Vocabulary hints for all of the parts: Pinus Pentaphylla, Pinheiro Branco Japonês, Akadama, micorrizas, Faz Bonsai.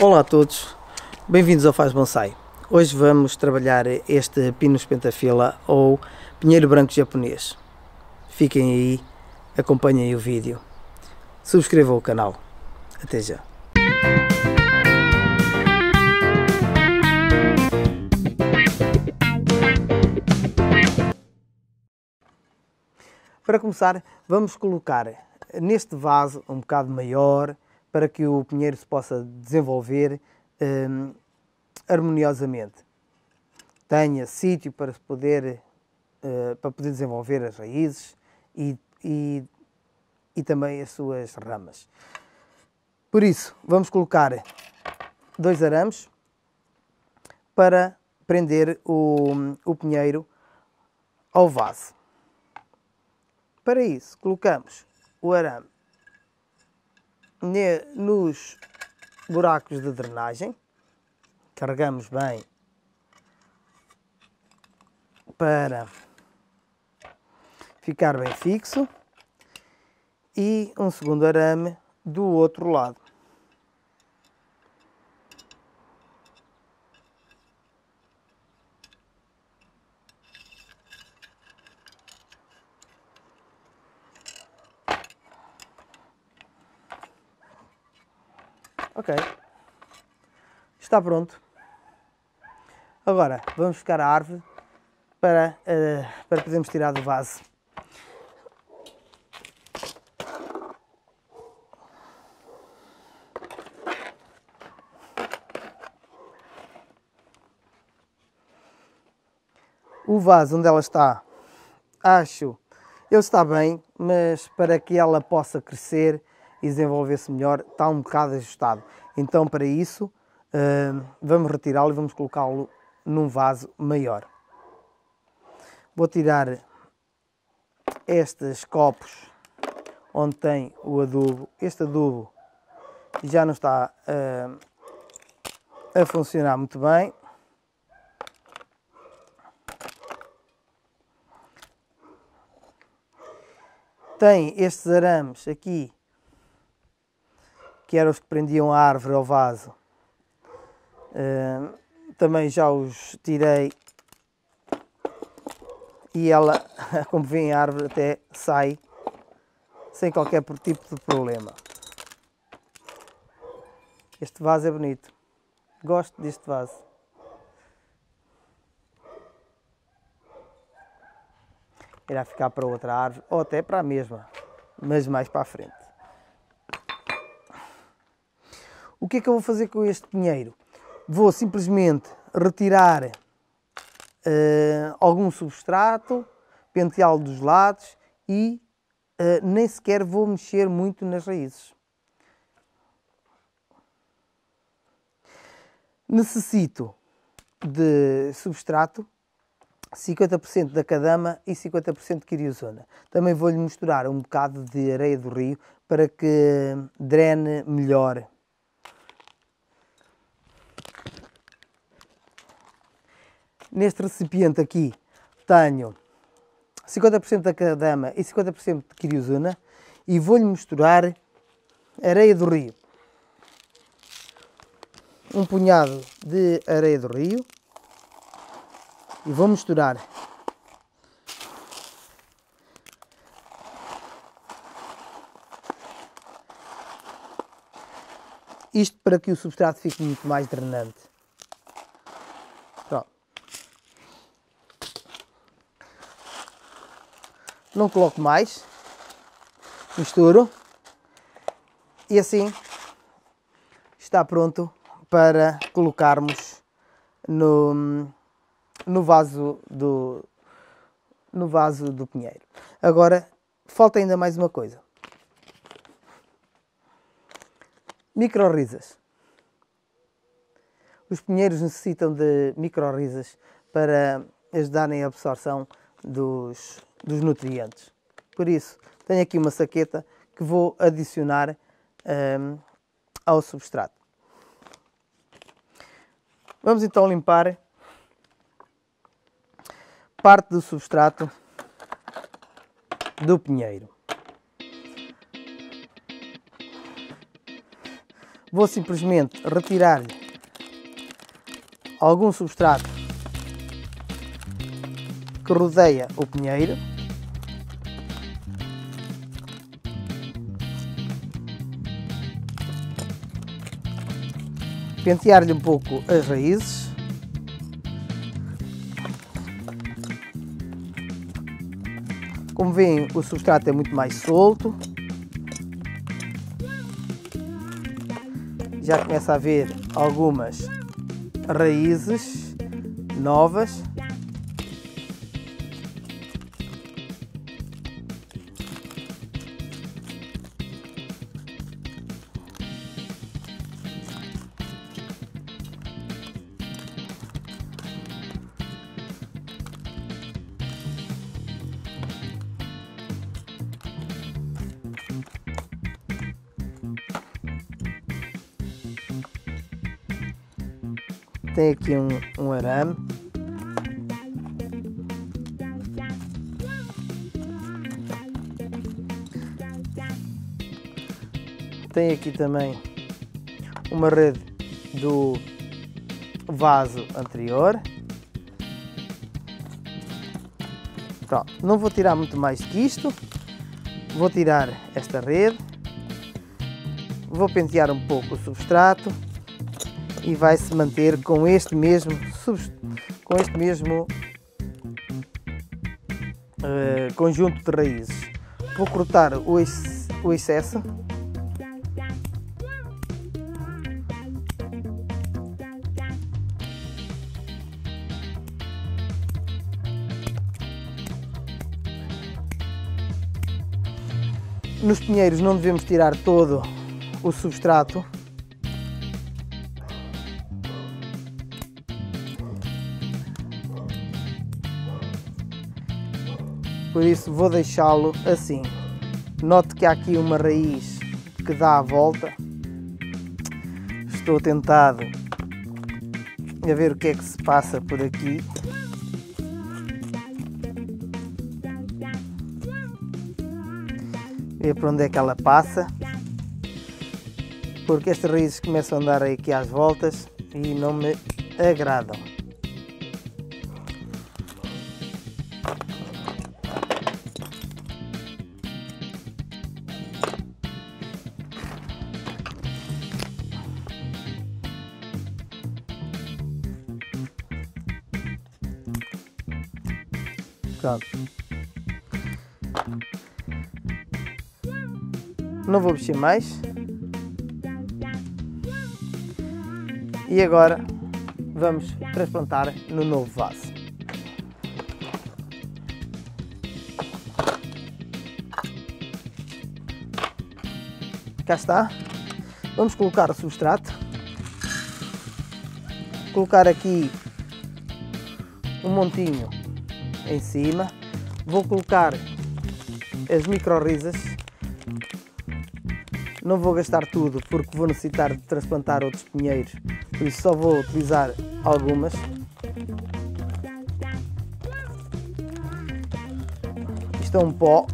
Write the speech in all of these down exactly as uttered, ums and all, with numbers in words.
Olá a todos, bem-vindos ao Faz Bonsai. Hoje vamos trabalhar este Pinus Pentaphylla ou Pinheiro Branco Japonês. Fiquem aí, acompanhem o vídeo, subscrevam o canal. Até já! Para começar, vamos colocar neste vaso um bocado maior para que o pinheiro se possa desenvolver hum, harmoniosamente. Tenha sítio para poder, uh, para poder desenvolver as raízes e, e, e também as suas ramas. Por isso, vamos colocar dois arames para prender o, o pinheiro ao vaso. Para isso, colocamos o arame ne, nos buracos de drenagem, carregamos bem para ficar bem fixo e um segundo arame do outro lado. Ok, está pronto. Agora vamos buscar a árvore para, uh, para podermos tirar do vaso. O vaso onde ela está, acho, ele está bem, mas para que ela possa crescer e desenvolver-se melhor, está um bocado ajustado. Então, para isso, vamos retirá-lo e vamos colocá-lo num vaso maior. Vou tirar estes copos onde tem o adubo. Este adubo já não está a, a funcionar muito bem. Tem estes arames aqui, que eram os que prendiam a árvore ao vaso. Uh, também já os tirei e ela, como vem, a árvore até sai sem qualquer tipo de problema. Este vaso é bonito. Gosto deste vaso. Irá ficar para outra árvore ou até para a mesma, mas mais para a frente. O que é que eu vou fazer com este pinheiro? Vou simplesmente retirar uh, algum substrato, penteá-lo dos lados e uh, nem sequer vou mexer muito nas raízes. Necessito de substrato, cinquenta por cento de Akadama e cinquenta por cento de quiriosuna. Também vou-lhe misturar um bocado de areia do rio para que drene melhor. Neste recipiente aqui tenho cinquenta por cento de Akadama e cinquenta por cento de quiriosuna e vou-lhe misturar areia do rio. Um punhado de areia do rio e vou misturar. Isto para que o substrato fique muito mais drenante. Não coloco mais, misturo e assim está pronto para colocarmos no, no, vaso do, no vaso do pinheiro. Agora falta ainda mais uma coisa: micorrizas. Os pinheiros necessitam de micorrizas para ajudarem a absorção dos dos nutrientes. Por isso, tenho aqui uma saqueta que vou adicionar hum, ao substrato. Vamos então limpar parte do substrato do pinheiro. vou simplesmente retirar-lhe algum substrato que rodeia o pinheiro. Pentear-lhe um pouco as raízes. Como veem, o substrato é muito mais solto. Já começa a haver algumas raízes novas. Tem aqui um, um arame. Tem aqui também uma rede do vaso anterior. Pronto, não vou tirar muito mais que isto. Vou tirar esta rede. Vou pentear um pouco o substrato. E vai-se manter com este mesmo, com este mesmo uh, conjunto de raízes. Vou cortar o, ex, o excesso. Nos pinheiros não devemos tirar todo o substrato. Por isso vou deixá-lo assim. Note que há aqui uma raiz que dá a volta. Estou tentado a ver o que é que se passa por aqui. Ver para onde é que ela passa. Porque estas raízes começam a andar aqui às voltas e não me agradam. Não vou mexer mais. E agora vamos transplantar no novo vaso. Cá está. Vamos colocar o substrato. Colocar aqui um montinho em cima. Vou colocar as micorrizas. Não vou gastar tudo porque vou necessitar de transplantar outros pinheiros, por isso só vou utilizar algumas. Isto é um pó.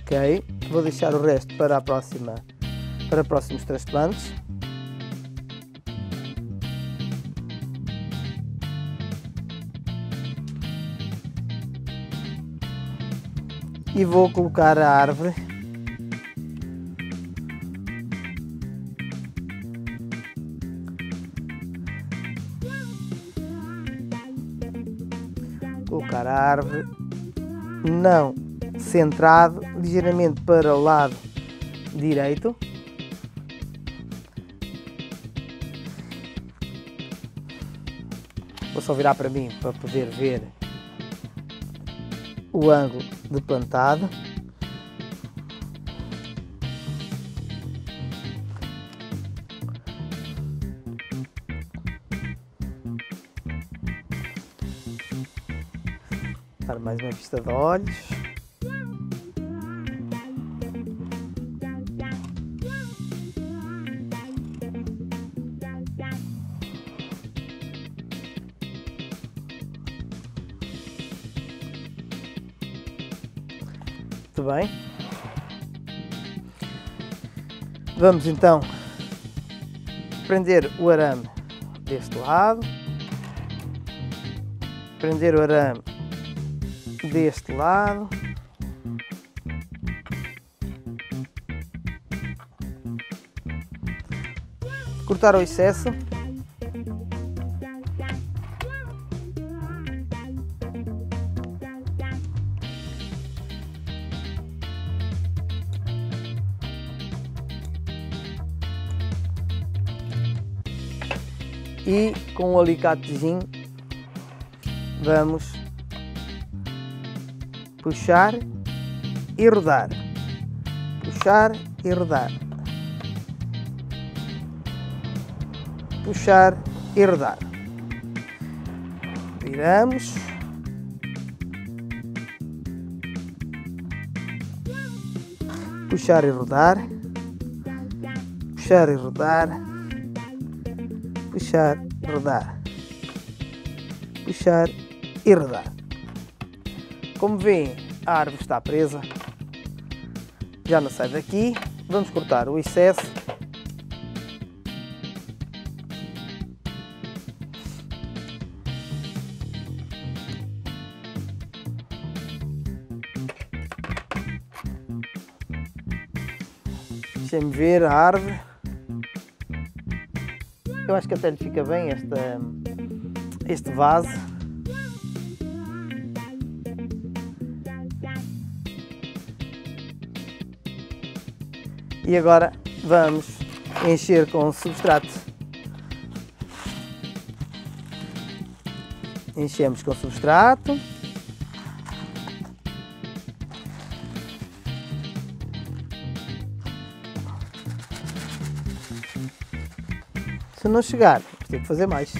Ok, vou deixar o resto para a próxima, para próximos transplantes. E vou colocar a árvore. Colocar a árvore não centrado, ligeiramente para o lado direito. Vou só virar para mim para poder ver o ângulo de plantado. Dar mais uma vista de olhos. Muito bem. Vamos então prender o arame deste lado, prender o arame deste lado, cortar o excesso. E com o alicatezinho vamos puxar e rodar, puxar e rodar, puxar e rodar. Viramos. Puxar e rodar, puxar e rodar. Puxar, rodar, puxar e rodar. Como veem, a árvore está presa, já não sai daqui. Vamos cortar o excesso. Deixem-me ver a árvore. Eu acho que até lhe fica bem esta, este vaso. E agora vamos encher com substrato. Enchemos com substrato. Se não chegar, tem que fazer mais.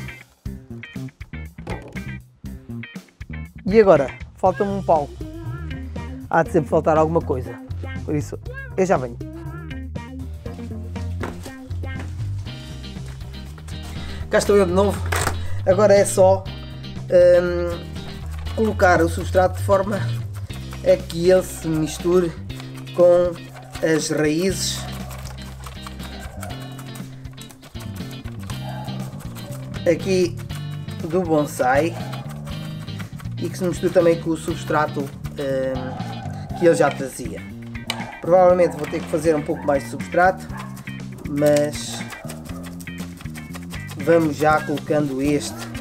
E agora, falta-me um palco. Há de sempre faltar alguma coisa. Por isso, eu já venho. Cá estou eu de novo. Agora é só hum, colocar o substrato de forma a que ele se misture com as raízes. Aqui do bonsai e que se mistura também com o substrato um, que ele já trazia. Provavelmente vou ter que fazer um pouco mais de substrato, mas vamos já colocando este.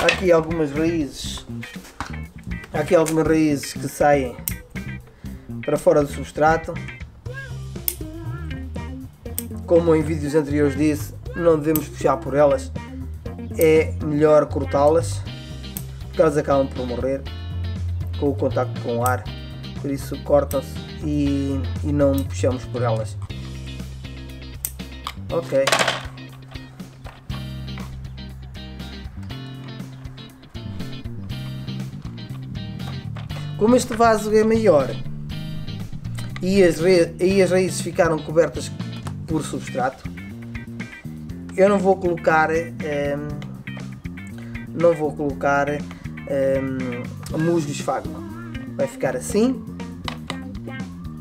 Há aqui algumas raízes, há aqui algumas raízes que saem para fora do substrato. Como em vídeos anteriores disse, não devemos puxar por elas, é melhor cortá-las, porque elas acabam por morrer com o contacto com o ar, por isso cortam-se e, e não puxamos por elas. Ok. Como este vaso é maior e as, e as raízes ficaram cobertas por substrato, eu não vou colocar, hum, não vou colocar hum, musgo de esfagma. Vai ficar assim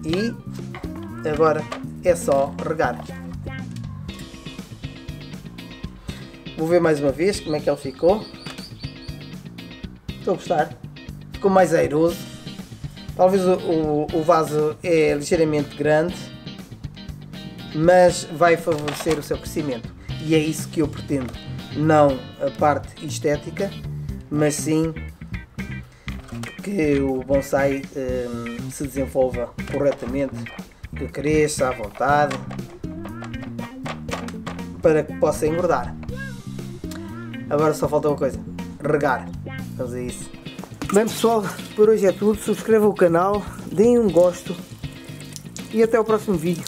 e agora é só regar. Vou ver mais uma vez como é que ele ficou. Estou a gostar. ficou mais airoso. Talvez o, o, o vaso é ligeiramente grande, mas vai favorecer o seu crescimento. E é isso que eu pretendo. Não a parte estética, mas sim que o bonsai um, se desenvolva corretamente, que cresça à vontade, para que possa engordar. Agora só falta uma coisa, regar. Vamos a isso. Bem pessoal, por hoje é tudo. Subscrevam o canal, deem um gosto e até o próximo vídeo.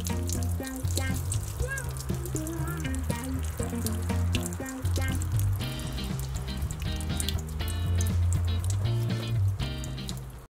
Thank you.